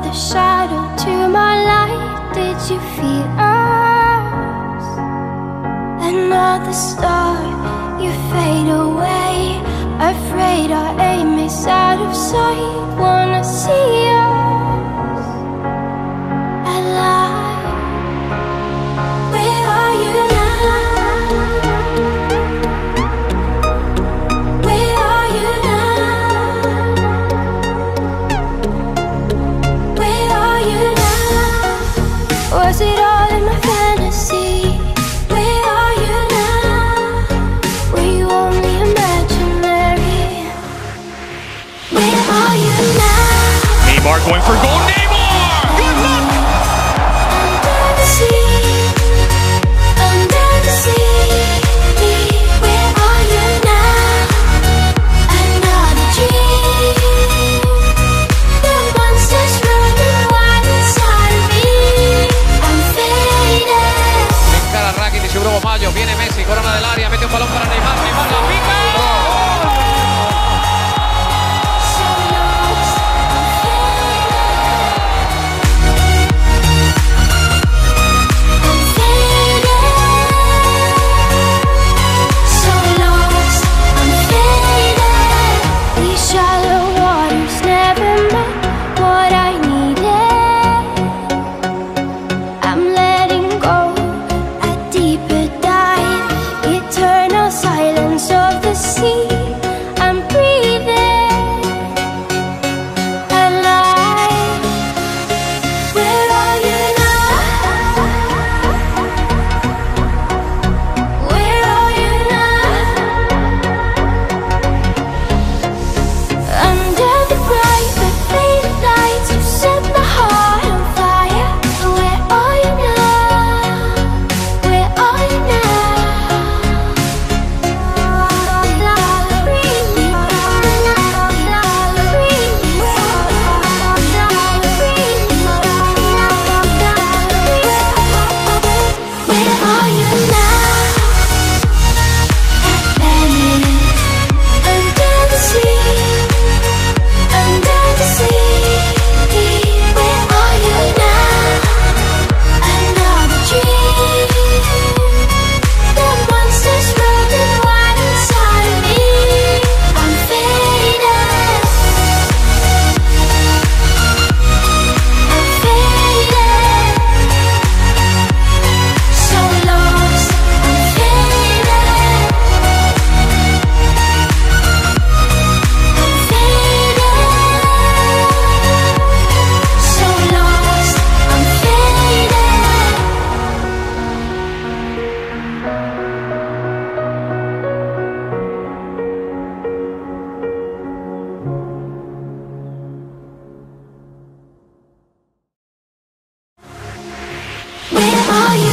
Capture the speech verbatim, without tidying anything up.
The shadow to my light, did you feel us? Another star, you fade away. Afraid our aim is out of sight. Wanna see us alive. Where are you now? Where are you now? Was it all in my fantasy? Where are you now? Were you only imaginary? Where are you now? Neymar going for goal. Neymar! Good luck! Under the sea, under the sea, where are you now? Another dream. The monsters running wild inside of me. I'm faded. Encara Rakitic y Bruno Mayo. Viene Messi, corona del área, mete un balón para Neymar. Neymar la pica. Where are you?